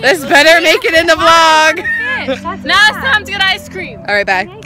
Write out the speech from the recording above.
It's better make it in the vlog. Now it's time to get ice cream. All right, bye.